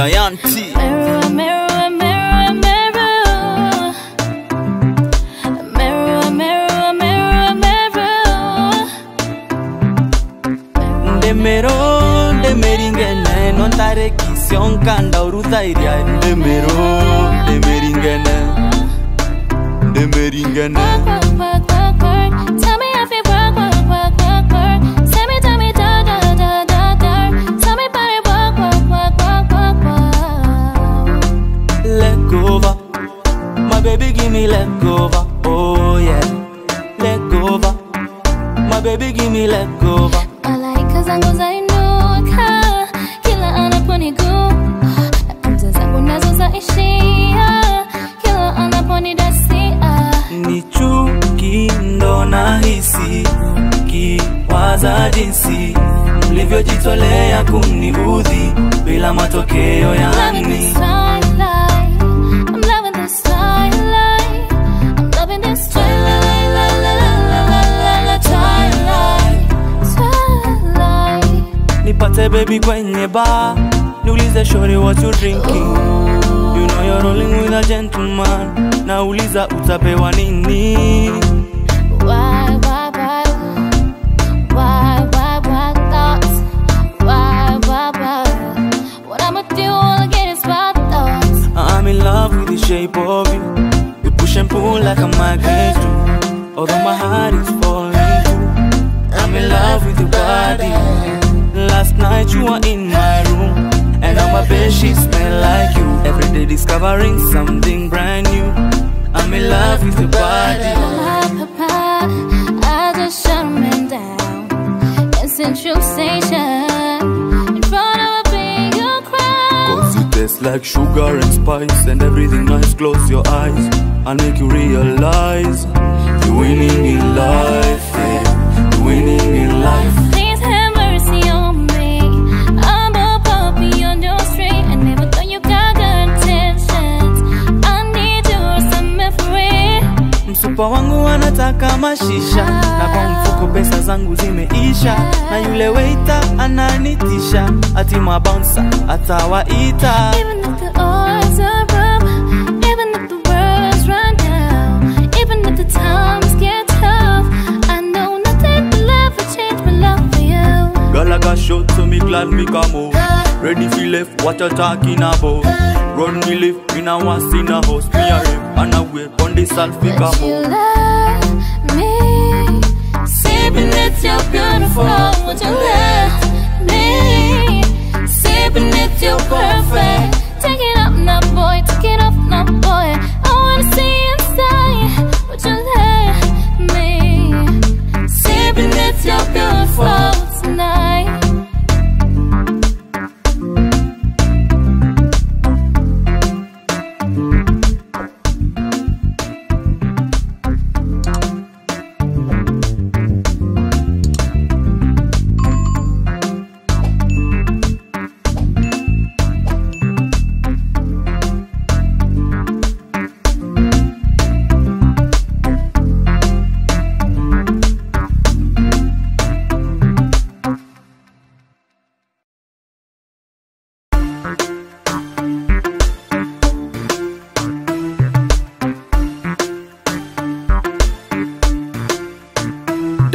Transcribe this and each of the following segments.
Diane T. Mirror, mirror, mirror, mirror. Mirror, mirror, mirror, mirror. Demero, demeringene, non tare kision kanda uruta iria. Demero, demeringene, demeringene. Baby, give me let go, oh yeah, let go. My baby, give me let go. I like cause I know I know kila anaponi go. Mtazangu nazo za ishia kila anaponi dasia. Ni chuki ndo nahisi kiwaza jinsi mlivyojitolea kumniudhi bila matokeo yani. Nipate baby kwenye bar, niulize shorty what you drinking. You know you're rolling with a gentleman, nauliza utapewa nini. Why thoughts? Why what I'ma do, all I get is bad thoughts. I'm in love with the shape of you. You push and pull like a magnet do, although my heart is falling through. I'm in love with your body. Last night you were in my room, and now my bedsheets smell like you. Every day discovering something brand new. I'm in love with your body. I just shut me down. Instant sensation in front of a bigger crowd. 'Cause it tastes like sugar and spice, and everything nice. Close your eyes, I'll make you realize you're winning in life. Yeah. You're winning in life. Msupa wangu anataka mashisha, na kwa mfuko pesa zangu zimeisha, na yule waiter ananitisha, ati mabouncer atawaita. Even if the odds are rough, even if the world's run down, even if the times get tough, I know nothing but love will change my love for you. Girl I got shot so me glad me come home. Ready for left, what you talking about? Run me left, me now want see na house. Me a rip and a whip on the selfie camo. But you love me, say beneath your beautiful. Would you love me, say beneath your perfect. Take it up now boy, take it up now boy. I wanna see inside. Would you love me, say beneath your beautiful tonight.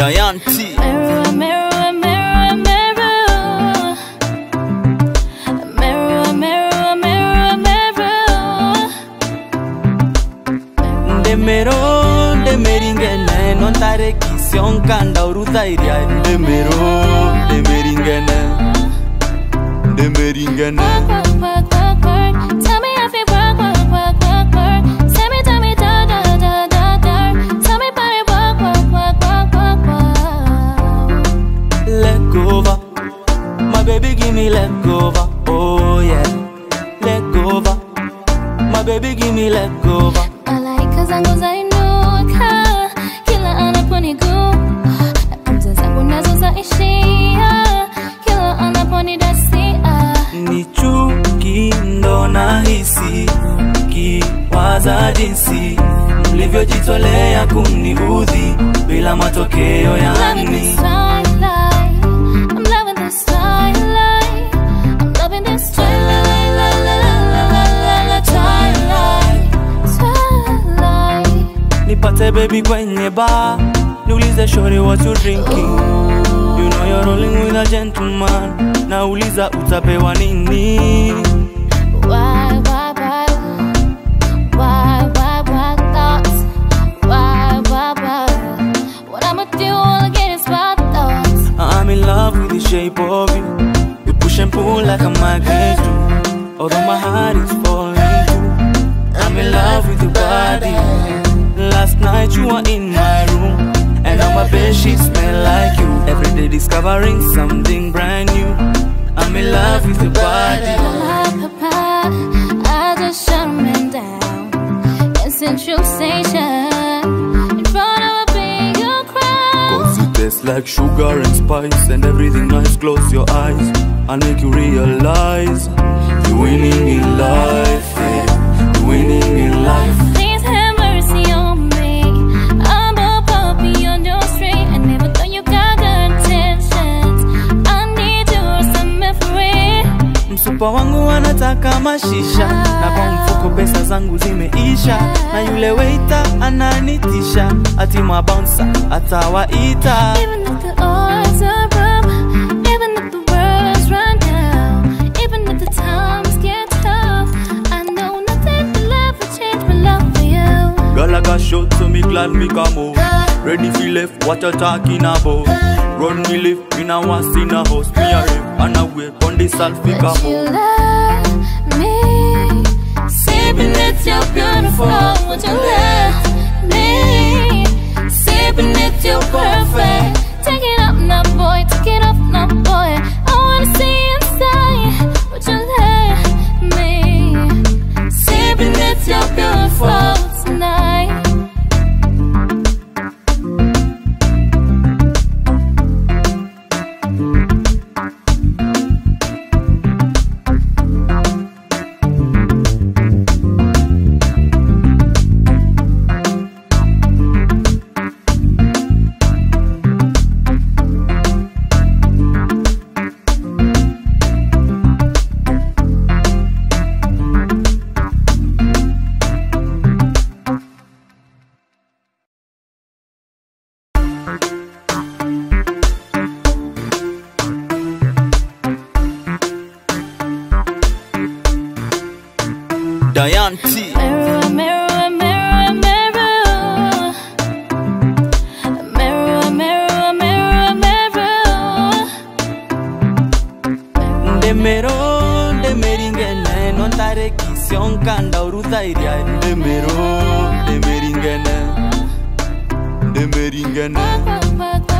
Diane T. Mirror, mirror, mirror, mirror. Mirror, mirror, mirror, mirror. Demero, demeringene, non tare kision kanda uruta iria. Demero, demeringene, demeringene. Baby, give me let go, oh yeah, let go. My baby, give me let go. I like cause I know I know kila anaponi go. Mtazangu nazo za ishia kila anaponi dasia. Ni chuki ndo nahisi kiwaza jinsi mlivyojitolea kumniudhi bila matokeo yani. I'm loving this twilight. Nipate baby kwenye bar, niulize shorty what you drinking. You know you're rolling with a gentleman, nauliza utapewa nini. Shape of you, you push and pull like a magnet. Although my heart is falling, I'm in love with your body. Last night you were in my room, and now my bed sheets smell like you. Every day discovering something brand new. I'm in love with your body. I just shut me down. It's a true sensation in front of like sugar and spice, and everything nice. Close your eyes, I'll make you realize you're winning in life, yeah. You're winning in life. Please have mercy on me. I'm a puppy on your street. I never thought you got intentions. I need you or something free. Msupa wangu anataka mashisha, na kwa mfuko pesa zangu zimeisha, na yule waiter ananitisha, ati mabouncer atawaita. Even if the odds are rough, even if the world's run down, even if the times get tough, I know nothing but love will change my love for you. Girl, I got shot, so me glad me come home. Ready for left, what you talking about? Run me left, me now I see na house. Me a rip, and I wait on this selfie come home. Sippin' it, you're beautiful. Would you let me? Sippin' it, you're perfect. Take it up now, boy. Take it up now, boy. I wanna see inside. Would you let me? Sippin' it, you're beautiful tonight. Demering and